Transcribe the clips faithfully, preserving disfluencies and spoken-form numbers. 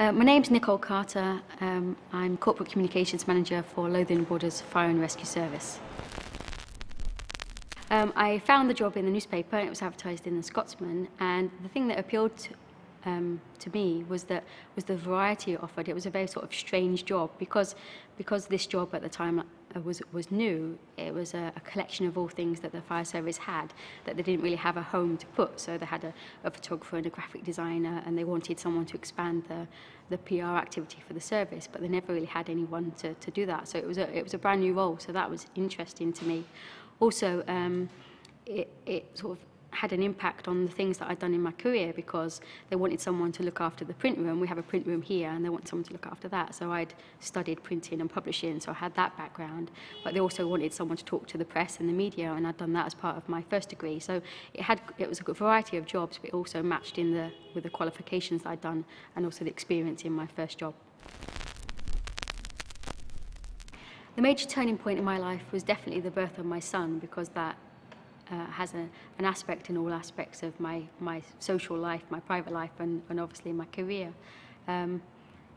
Uh, my name's Nicole Carter. Um, I'm Corporate Communications Manager for Lothian and Borders Fire and Rescue Service. Um, I found the job in the newspaper, and it was advertised in the Scotsman, and the thing that appealed to, um, to me was that was the variety offered. It was a very sort of strange job because because this job at the time was was new. It was a, a collection of all things that the fire service had that they didn't really have a home to put. So they had a, a photographer and a graphic designer, and they wanted someone to expand the the P R activity for the service, but they never really had anyone to, to do that. So it was a it was a brand new role. So that was interesting to me. Also, um, it, it sort of had an impact on the things that I'd done in my career, because they wanted someone to look after the print room. We have a print room here, and they want someone to look after that. So I'd studied printing and publishing, so I had that background. But they also wanted someone to talk to the press and the media, and I'd done that as part of my first degree. So it had it was a good variety of jobs, but it also matched in the with the qualifications that I'd done and also the experience in my first job. The major turning point in my life was definitely the birth of my son, because that Uh, has a, an aspect in all aspects of my, my social life, my private life, and, and obviously my career. Um,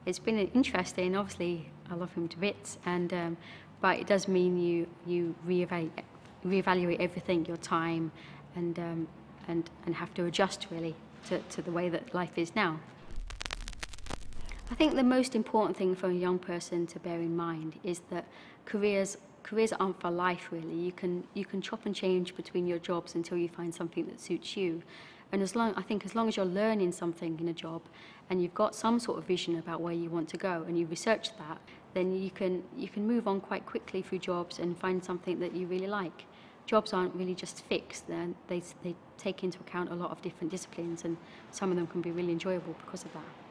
it's been interesting. Obviously, I love him to bits, and um, but it does mean you you re-evaluate, re-evaluate everything, your time, and um, and and have to adjust really to, to the way that life is now. I think the most important thing for a young person to bear in mind is that careers. Careers aren't for life, really. You can you can chop and change between your jobs until you find something that suits you. And as long I think as long as you're learning something in a job, and you've got some sort of vision about where you want to go, and you research that, then you can you can move on quite quickly through jobs and find something that you really like. Jobs aren't really just fixed. They they, they take into account a lot of different disciplines, and some of them can be really enjoyable because of that.